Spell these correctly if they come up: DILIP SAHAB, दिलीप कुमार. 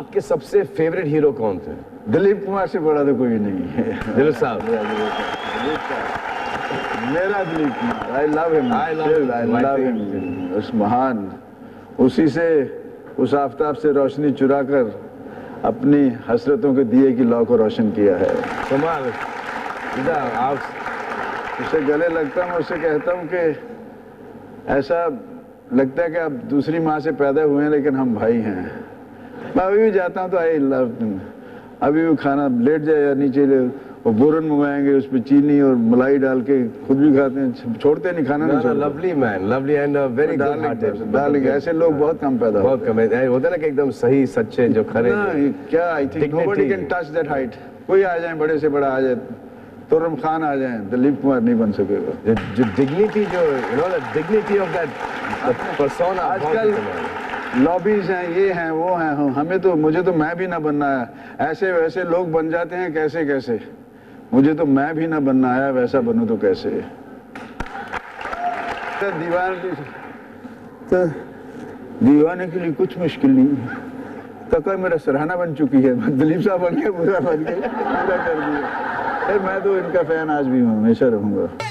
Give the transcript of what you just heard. आपके सबसे favourite hero कौन थे? दिलीप कुमार से बड़ा तो कोई नहीं है। दिलीप साहब, मेरा दिलीप कुमार, I love him, I love him. उस महान, उसी से, उस आफताब से रोशनी चुरा कर अपनी हसरतों के दिए की लौ को रोशन किया है। कमाल। आप उससे गले लगता हूँ, उससे कहता हूँ कि ऐसा लगता है कि आप दूसरी माँ से पैदा हुए हैं लेकिन हम भाई हैं। मैं अभी भी जाता हूँ तो आई लव, अभी भी खाना लेट जाए या नीचे ले, और बोरन मंगाएंगे उस पर चीनी और मलाई डाल के खुद भी खाते हैं, छोड़ते नहीं खाना। Lovely man, lovely and very darling. ऐसे लोग बहुत कम पैदा होते हैं ना, कि एकदम सही सच्चे जो खरे। क्या I think nobody can touch that height. कोई आ जाए, बड़े से बड़ा आ जाए, तुर्रम खान आ जाए, दिलीप कुमार नहीं बन सकेगा। जो डिग्निटी, जो डिग्निटी ऑफ दैट पर्सोना। आजकल लॉबीज हैं, ये हैं, वो हैं, हमें तो, मुझे तो मैं भी ना बनना है, ऐसे वैसे लोग बन जाते हैं कैसे कैसे। मुझे तो मैं भी ना बनना आया, वैसा बनूं तो कैसे। दीवाने के लिए कुछ मुश्किल नहीं। तक मेरा सराहना बन चुकी है, दिलीप साहब बन गया, पूरा कर दिया। मैं तो इनका फैन आज भी हूँ, हमेशा रहूँगा।